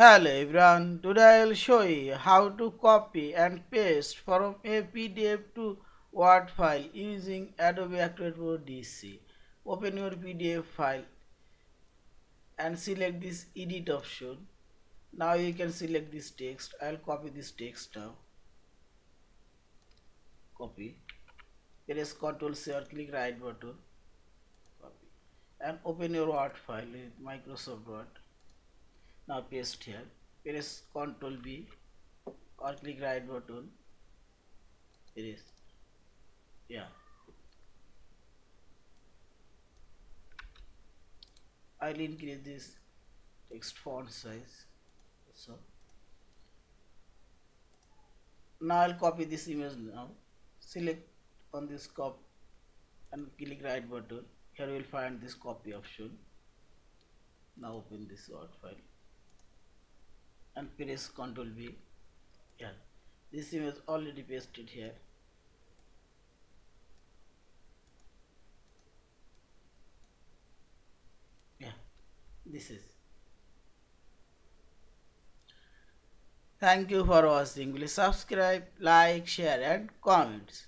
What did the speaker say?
Hello everyone, today I will show you how to copy and paste from a PDF to Word file using Adobe Acrobat Pro DC. Open your PDF file and select this edit option. Now you can select this text. I will copy this text now. Copy. Press Ctrl+C or click right button. Copy. And open your Word file with Microsoft Word. Now paste here, press Ctrl+B or click right button, paste, I'll increase this text font size, so, now I'll copy this image now, select on this copy and click right button, here we'll find this copy option, now open this Word file. And press Ctrl+B. This image already pasted here. This is. Thank you for watching. Please subscribe, like, share and comments.